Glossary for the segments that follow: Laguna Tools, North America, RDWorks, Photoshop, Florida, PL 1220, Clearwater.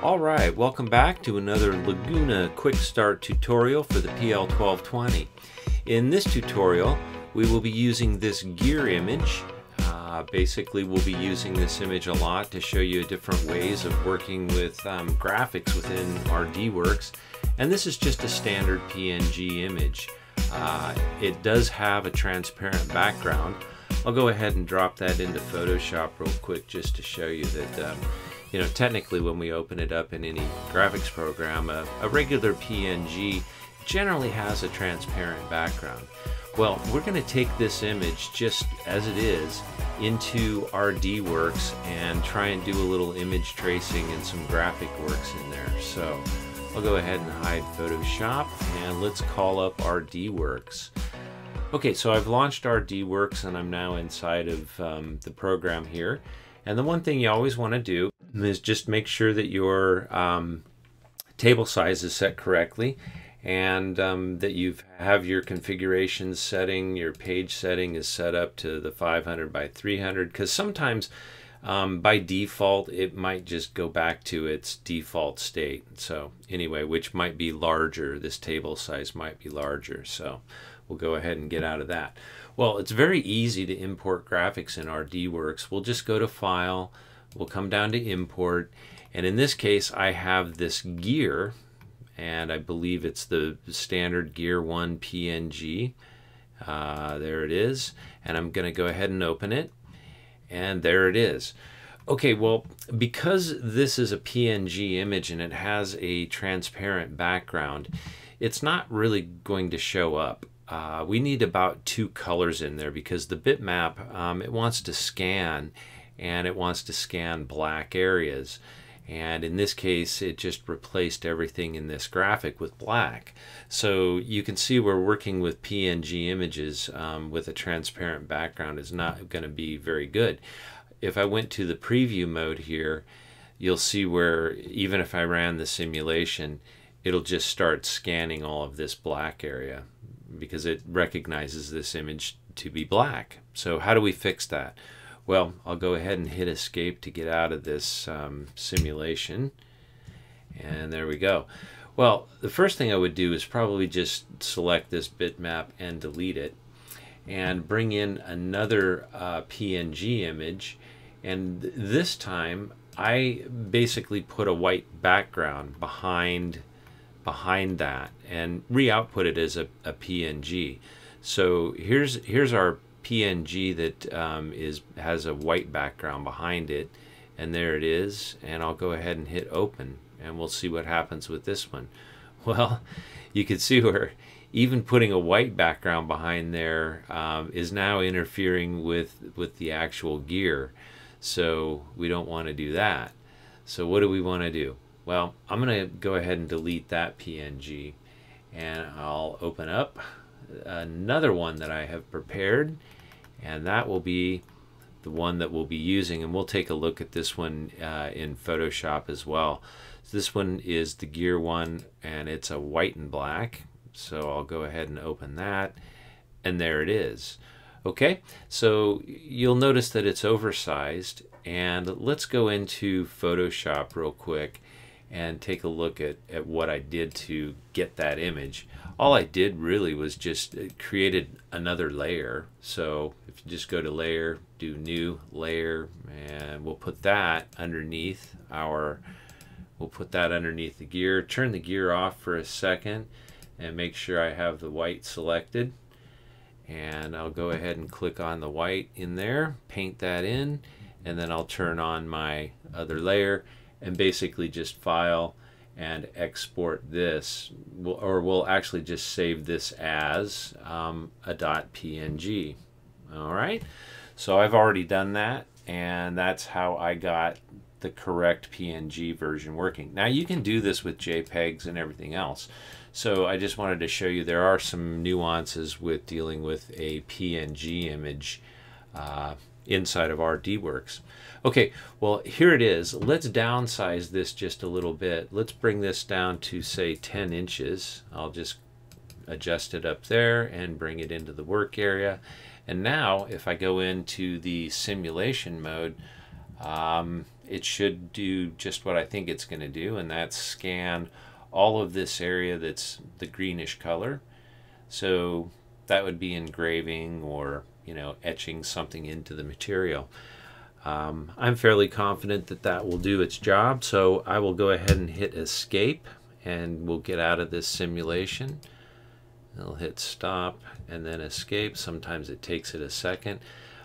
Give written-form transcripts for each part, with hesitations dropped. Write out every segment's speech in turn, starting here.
Alright, welcome back to another Laguna Quick Start tutorial for the PL 1220. In this tutorial, we will be using this gear image. Basically, we'll be using this image a lot to show you different ways of working with graphics within RDWorks. And this is just a standard PNG image. It does have a transparent background. I'll go ahead and drop that into Photoshop real quick just to show you that you know, technically when we open it up in any graphics program, a regular PNG generally has a transparent background. Well, we're going to take this image just as it is into RDWorks and try and do a little image tracing and some graphic works in there. So I'll go ahead and hide Photoshop and let's call up RDWorks. Okay, so I've launched RDWorks and I'm now inside of the program here. And the one thing you always want to do is just make sure that your table size is set correctly and that you have your configuration setting, your page setting is set up to the 500 by 300 because sometimes by default it might just go back to its default state. So anyway, which might be larger, this table size might be larger. So we'll go ahead and get out of that. Well, it's very easy to import graphics in RDWorks. We'll just go to File, we'll come down to Import, and in this case I have this gear, and I believe it's the standard Gear 1 PNG. There it is, and I'm going to go ahead and open it, and there it is. Okay, well, because this is a PNG image and it has a transparent background, it's not really going to show up. We need about two colors in there because the bitmap, it wants to scan, and it wants to scan black areas. And in this case, it just replaced everything in this graphic with black. So you can see we're working with PNG images with a transparent background is not going to be very good. If I went to the preview mode here, you'll see where even if I ran the simulation, it'll just start scanning all of this black area because it recognizes this image to be black. So how do we fix that? Well, I'll go ahead and hit escape to get out of this simulation, and there we go. Well, the first thing I would do is probably just select this bitmap and delete it and bring in another PNG image, and this time I basically put a white background behind that and re-output it as a PNG. So here's our PNG that has a white background behind it, and there it is, and I'll go ahead and hit open and we'll see what happens with this one. Well, you can see where even putting a white background behind there is now interfering with the actual gear, so we don't want to do that. So what do we want to do? Well, I'm gonna go ahead and delete that PNG, and I'll open up another one that I have prepared, and that will be the one that we'll be using, and we'll take a look at this one in Photoshop as well. So this one is the Gear 1 and it's a white and black, so I'll go ahead and open that, and there it is. Okay, so you'll notice that it's oversized, and let's go into Photoshop real quick and take a look at what I did to get that image. All I did really was just created another layer. So if you just go to Layer, do New Layer, and we'll put that underneath the gear. Turn the gear off for a second and make sure I have the white selected, and I'll go ahead and click on the white in there, paint that in, and then I'll turn on my other layer and basically just File and Export this, or we'll actually just save this as a .png. All right, so I've already done that, and that's how I got the correct PNG version working. Now you can do this with JPEGs and everything else, so I just wanted to show you there are some nuances with dealing with a PNG image inside of RDWorks. Okay, well, here it is. Let's downsize this just a little bit. Let's bring this down to, say, 10 inches. I'll just adjust it up there and bring it into the work area. And now, if I go into the simulation mode, it should do just what I think it's going to do, and that's scan all of this area that's the greenish color. So that would be engraving or, you know, etching something into the material. I'm fairly confident that that will do its job, so I will go ahead and hit escape and we'll get out of this simulation. I'll hit stop and then escape. Sometimes it takes it a second.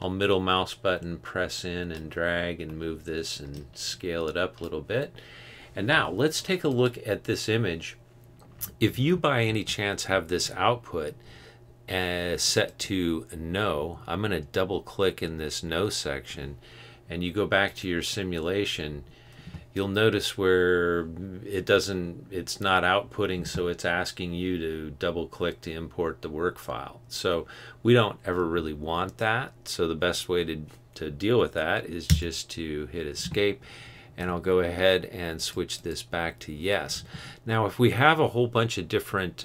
I'll middle mouse button, press in and drag and move this and scale it up a little bit. And now let's take a look at this image. If you by any chance have this output set to no, I'm going to double click in this no section, and you go back to your simulation, you'll notice where it doesn't, it's not outputting, so it's asking you to double click to import the work file. So we don't ever really want that. So the best way to deal with that is just to hit escape, and I'll go ahead and switch this back to yes. Now if we have a whole bunch of different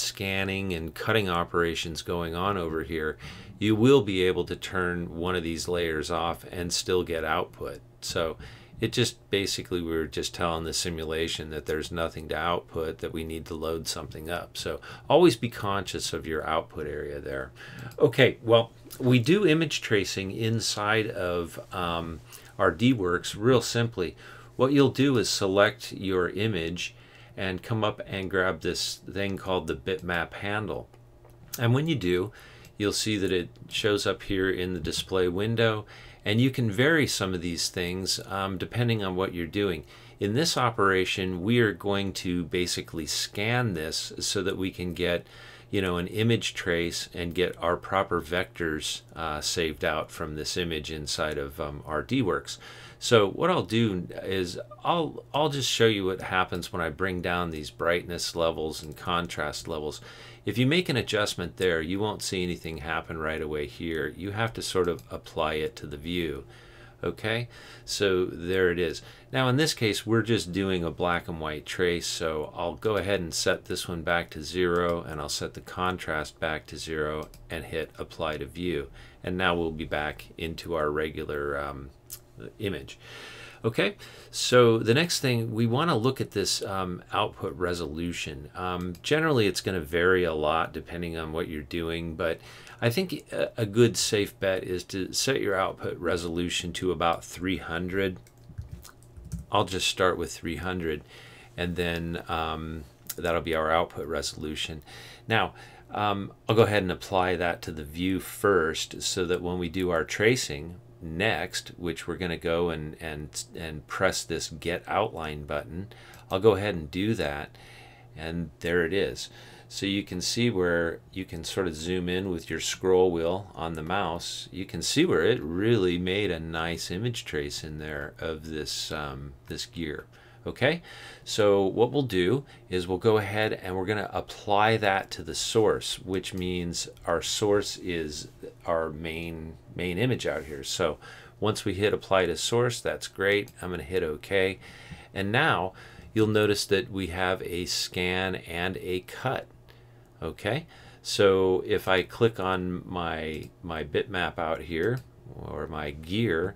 scanning and cutting operations going on over here, you will be able to turn one of these layers off and still get output. So it just basically, we were just telling the simulation that there's nothing to output, that we need to load something up. So always be conscious of your output area there. Okay, well, we do image tracing inside of RDWorks real simply. What you'll do is select your image and come up and grab this thing called the bitmap handle. And when you do, you'll see that it shows up here in the display window, and you can vary some of these things depending on what you're doing. In this operation, we are going to basically scan this so that we can get, you know, an image trace and get our proper vectors saved out from this image inside of RDWorks. So what I'll do is I'll just show you what happens when I bring down these brightness levels and contrast levels. If you make an adjustment there, you won't see anything happen right away here. You have to sort of apply it to the view. Okay, so there it is. Now in this case, we're just doing a black and white trace, so I'll go ahead and set this one back to 0, and I'll set the contrast back to 0 and hit apply to view. And now we'll be back into our regular image. Okay, so the next thing, we want to look at this output resolution. Generally, it's going to vary a lot depending on what you're doing, but I think a good safe bet is to set your output resolution to about 300. I'll just start with 300, and then that'll be our output resolution. Now, I'll go ahead and apply that to the view first so that when we do our tracing next, which we're going to go and press this Get Outline button, I'll go ahead and do that, and there it is. So you can see where you can sort of zoom in with your scroll wheel on the mouse. You can see where it really made a nice image trace in there of this this gear. Okay, so what we'll do is we'll go ahead and we're going to apply that to the source, which means our source is our main image out here. So once we hit apply to source, that's great. I'm going to hit OK. And now you'll notice that we have a scan and a cut. Okay, so if I click on my bitmap out here, or my gear,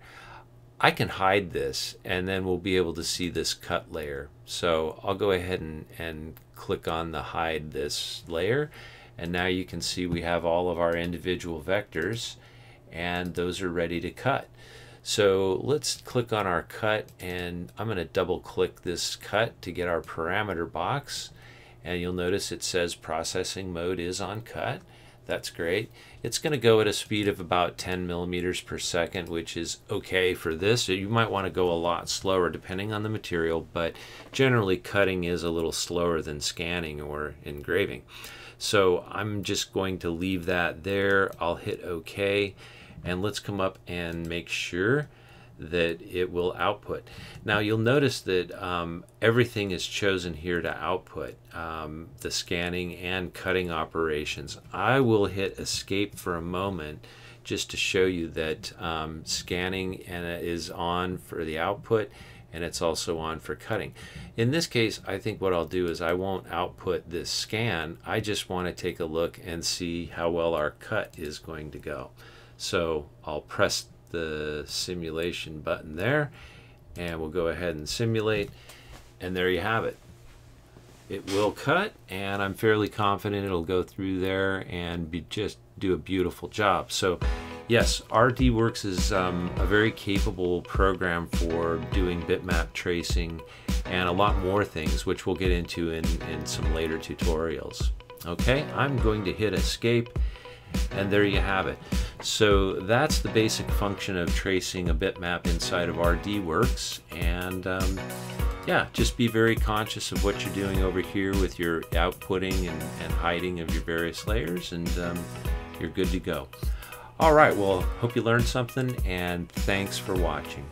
I can hide this, and then we'll be able to see this cut layer. So I'll go ahead and click on the hide this layer, and now you can see we have all of our individual vectors, and those are ready to cut. So let's click on our cut, and I'm going to double click this cut to get our parameter box, and you'll notice it says processing mode is on cut. That's great. It's going to go at a speed of about 10 millimeters per second, which is okay for this. You might want to go a lot slower depending on the material, but generally cutting is a little slower than scanning or engraving. So I'm just going to leave that there. I'll hit OK, and let's come up and make sure that it will output. Now you'll notice that everything is chosen here to output, the scanning and cutting operations. I will hit escape for a moment just to show you that scanning is on for the output, and it's also on for cutting. In this case, I think what I'll do is I won't output this scan. I just want to take a look and see how well our cut is going to go. So I'll press the simulation button there, and we'll go ahead and simulate, and there you have it. It will cut, and I'm fairly confident it'll go through there and just do a beautiful job. So yes, RDWorks is a very capable program for doing bitmap tracing and a lot more things, which we'll get into in some later tutorials. Okay, I'm going to hit escape, and there you have it. So that's the basic function of tracing a bitmap inside of RDWorks, and yeah, just be very conscious of what you're doing over here with your outputting and hiding of your various layers, and you're good to go. All right, well, hope you learned something, and thanks for watching.